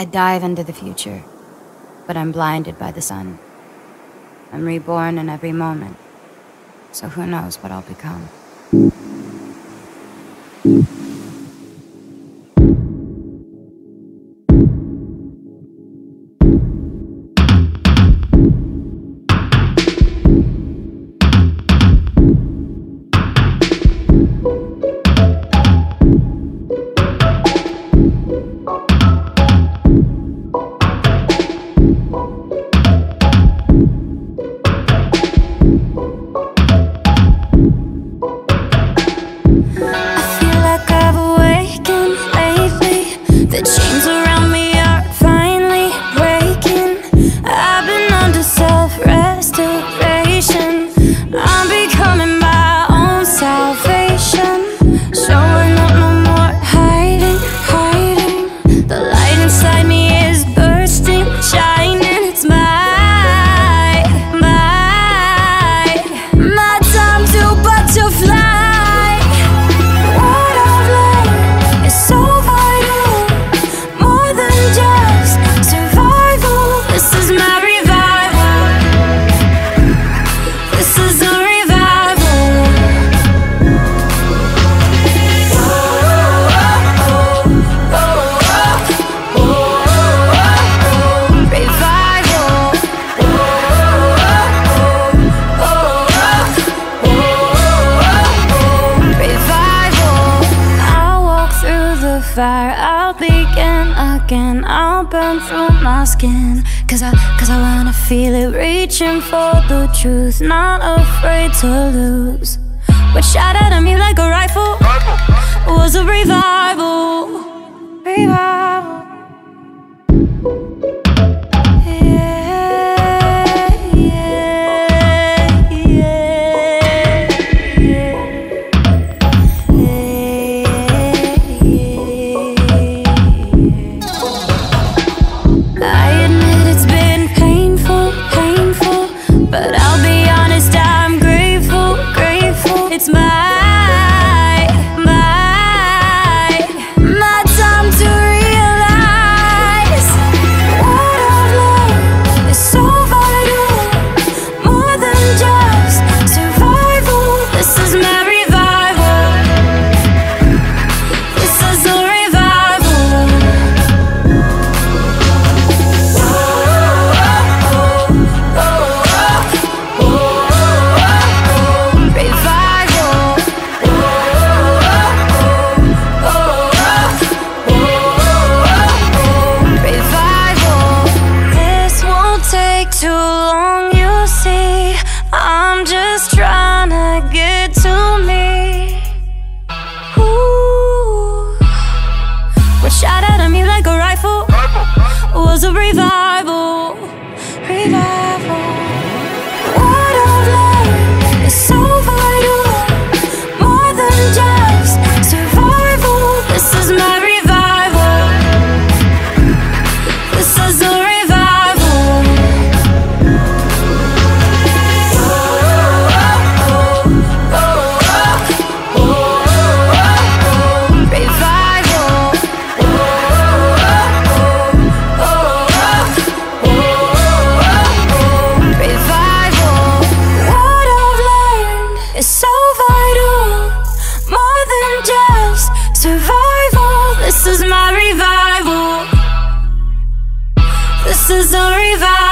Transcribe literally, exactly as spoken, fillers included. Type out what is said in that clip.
I dive into the future, but I'm blinded by the sun. I'm reborn in every moment, so who knows what I'll become. I'll begin again, I'll burn through my skin, Cause I, cause I wanna feel it, reaching for the truth, not afraid to lose. What shot out of me like a rifle was a revival. Revival. Was a revival, revival. What of love is so vital, more than just survival. This is my revival. This is a survival. This is my revival. This is a revival.